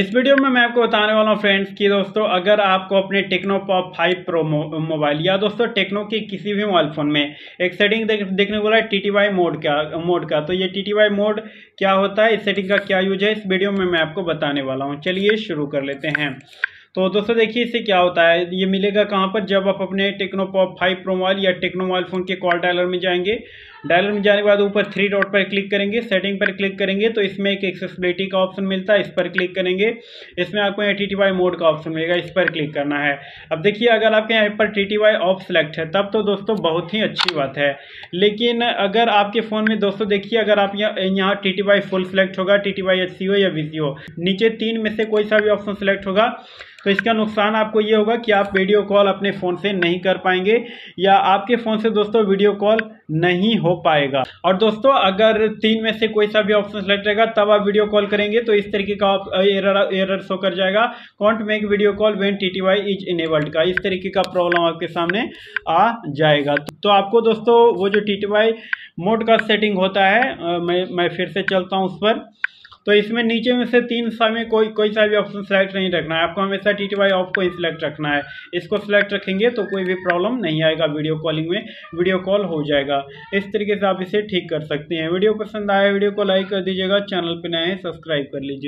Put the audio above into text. इस वीडियो में मैं आपको बताने वाला हूँ फ्रेंड्स कि दोस्तों अगर आपको अपने टेक्नो पॉप 5 प्रो मोबाइल या दोस्तों टेक्नो के किसी भी मोबाइल फ़ोन में एक सेटिंग देखने को मिला है TTY मोड का, तो ये TTY मोड क्या होता है, इस सेटिंग का क्या यूज है, इस वीडियो में मैं आपको बताने वाला हूँ। चलिए शुरू कर लेते हैं। तो दोस्तों देखिए इससे क्या होता है, ये मिलेगा कहाँ पर, जब आप अपने टेक्नो पॉप 5 प्रो मोबाइल या टेक्नो मोबाइल फ़ोन के कॉल डायलर में जाएंगे। डायलर में जाने के बाद ऊपर 3 डॉट पर क्लिक करेंगे, सेटिंग पर क्लिक करेंगे तो इसमें एक एक्सेसिबिलिटी का ऑप्शन मिलता है, इस पर क्लिक करेंगे। इसमें आपको यहाँ TTY मोड का ऑप्शन मिलेगा, इस पर क्लिक करना है। अब देखिए अगर आपके यहाँ पर TTY ऑफ सेलेक्ट है तब तो दोस्तों बहुत ही अच्छी बात है, लेकिन अगर आपके फ़ोन में दोस्तों देखिए अगर आप यहाँ TTY फुल सेलेक्ट होगा, TTY HCO या VCO, नीचे 3 में से कोई सा भी ऑप्शन सेलेक्ट होगा तो इसका नुकसान आपको ये होगा कि आप वीडियो कॉल अपने फ़ोन से नहीं कर पाएंगे या आपके फ़ोन से दोस्तों वीडियो कॉल नहीं हो पाएगा। और दोस्तों अगर 3 में से कोई सा भी ऑप्शन सेलेक्ट रहेगा तब आप वीडियो कॉल करेंगे तो इस तरीके का एरर शो कर जाएगा, can't make video call when TTY is enabled का, इस तरीके का प्रॉब्लम आपके सामने आ जाएगा। तो आपको दोस्तों वो जो TTY मोड का सेटिंग होता है, मैं फिर से चलता हूँ उस पर, तो इसमें नीचे में से 3 में कोई सा भी ऑप्शन सेलेक्ट नहीं रखना है, आपको हमेशा TTY ऑफ को ही सिलेक्ट रखना है। इसको सिलेक्ट रखेंगे तो कोई भी प्रॉब्लम नहीं आएगा, वीडियो कॉलिंग में वीडियो कॉल हो जाएगा। इस तरीके से आप इसे ठीक कर सकते हैं। वीडियो पसंद आया वीडियो को लाइक कर दीजिएगा, चैनल पर नए हैं सब्सक्राइब कर लीजिए।